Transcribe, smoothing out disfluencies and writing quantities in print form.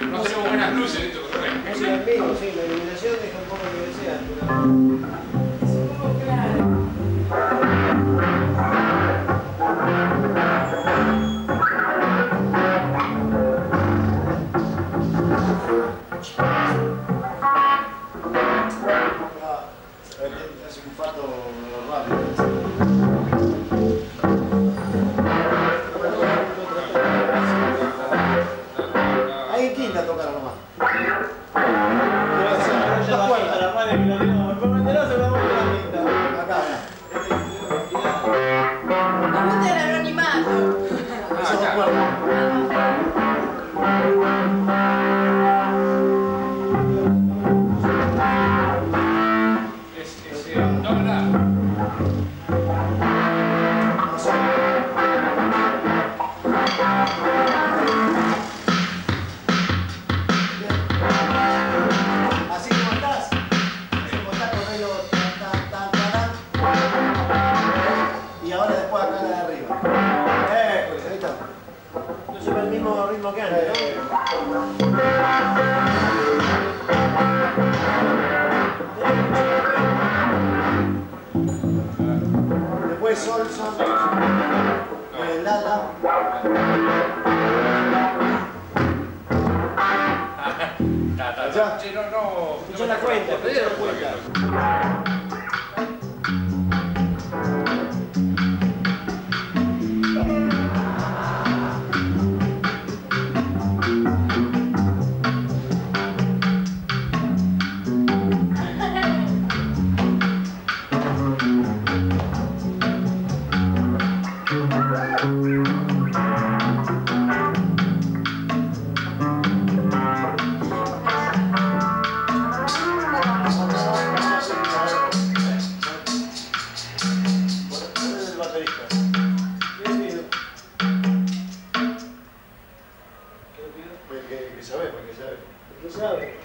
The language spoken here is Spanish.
No hacemos buenas luces esto, correcto. Sí, la iluminación deja un poco que desear. ¿Qué sabe?